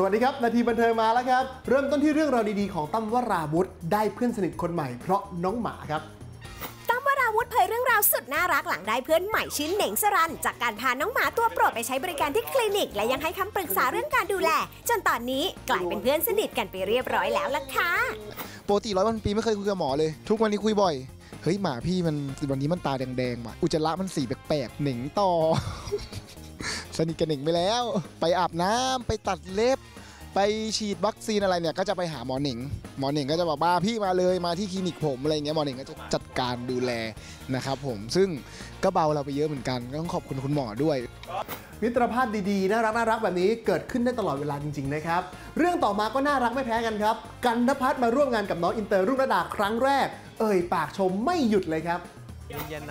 สวัสดีครับนาทีบันเทิงมาแล้วครับเริ่มต้นที่เรื่องราวดีๆของตั้มวราวุธได้เพื่อนสนิทคนใหม่เพราะน้องหมาครับตั้มวราวุธเผยเรื่องราวสุดน่ารักหลังได้เพื่อนใหม่ชื่อเหน่งสรันจากการพาน้องหมาตัวโปรดไปใช้บริการที่คลินิกและยังให้คำปรึกษาเรื่องการดูแลจนตอนนี้กลายเป็นเพื่อนสนิทกันไปเรียบร้อยแล้วล่ะค่ะปกติ100 วันปีไม่เคยคุยกับหมอเลยทุกวันนี้คุยบ่อยเฮ้ยหมาพี่มันวันนี้มันตาแดงๆว่ะอุจจาระมันสีแปลกๆเหน่งต่อสนิทกันหนึ่งไปแล้วไปอาบน้ำไปตัดเล็บไปฉีดวัคซีนอะไรเนี่ยก็จะไปหาหมอหนิงหมอหนิงก็จะบอกว่าพี่มาเลยมาที่คลินิกผมอะไรเงี้ยหมอหนิงก็จะจัดการดูแลนะครับผมซึ่งก็เบาเราไปเยอะเหมือนกันก็ต้องขอบคุณคุณหมอด้วยมิตรภาพดีๆน่ารักแบบนี้เกิดขึ้นได้ตลอดเวลาจริงๆนะครับเรื่องต่อมาก็น่ารักไม่แพ้กันครับกันณภัทรมาร่วมงานกับน้องอินเตอร์รุ่งระดาครั้งแรกเอ่ยปากชมไม่หยุดเลยครับ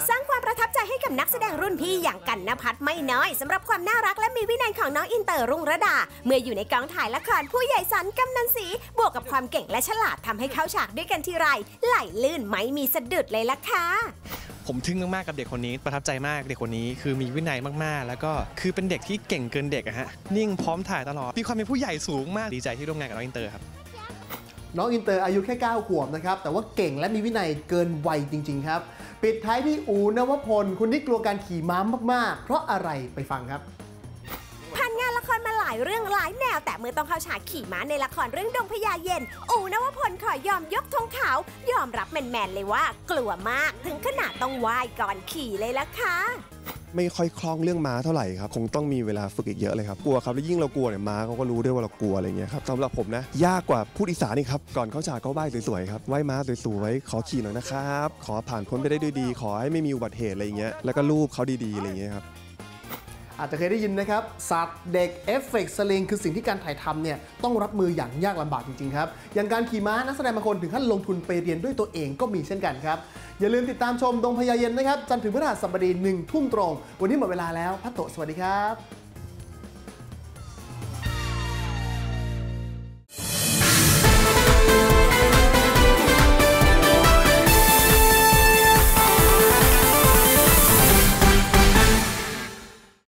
สร้างความประทับใจให้กับนักแสดงรุ่นพี่อย่างกันณภัทรไม่น้อยสำหรับความน่ารักและมีวินัยของน้องอินเตอร์รุ่งระดาเมื่ออยู่ในกองถ่ายละครผู้ใหญ่สันกำนันศรีบวกกับความเก่งและฉลาดทำให้เข้าฉากด้วยกันทีไรไหลลื่นไม่มีสะดุดเลยล่ะค่ะผมทึ่งมากๆกับเด็กคนนี้ประทับใจมากเด็กคนนี้คือมีวินัยมากๆแล้วก็คือเป็นเด็กที่เก่งเกินเด็กอะฮะนิ่งพร้อมถ่ายตลอดมีความเป็นผู้ใหญ่สูงมากดีใจที่ร่วมงานกับน้องอินเตอร์ครับน้องอินเตอร์อายุแค่9 ขวบนะครับแต่ว่าเก่งและมีวินัยเกินวัยจริงๆครับปิดท้ายที่อู๋นวพลคนที่กลัวการขี่ม้ามากๆเพราะอะไรไปฟังครับผ่านงานละครมาหลายเรื่องหลายแนวแต่เมื่อต้องเข้าฉากขี่ม้าในละครเรื่องดงพญาเย็นอู๋นวพลขอยอมยกธงขาวยอมรับแมนๆเลยว่ากลัวมากถึงขนาดต้องไหว้ก่อนขี่เลยล่ะค่ะไม่ค่อยคล่องเรื่องม้าเท่าไหร่ครับคงต้องมีเวลาฝึกอีกเยอะเลยครับกลัวครับแล้วยิ่งเรากลัวเนี่ยม้าเขาก็รู้ด้วยว่าเรากลัวอะไรเงี้ยครับสำหรับผมนะยากกว่าพูดอีสานนี่ครับก่อนเข้าฉากก็ไหว้สวยๆครับไหว้ม้าสวยๆขอขี่หน่อยนะครับขอผ่านพ้นไปได้ด้วยดีขอให้ไม่มีอุบัติเหตุอะไรเงี้ยแล้วก็รูปเขาดีๆอะไรเงี้ยครับอาจจะเคยได้ยินนะครับสัตว์เด็กเอฟเฟกต์สลิงคือสิ่งที่การถ่ายทำเนี่ยต้องรับมืออย่างยากลำบากจริงๆครับอย่างการขี่ม้านักแสดงบางคนถึงขั้นลงทุนไปเรียนด้วยตัวเองก็มีเช่นกันครับอย่าลืมติดตามชมดงพญาเย็นนะครับจันทร์ถึงพฤหัสบดี 19:00 น.วันนี้หมดเวลาแล้วพัตโตสวัสดีครับ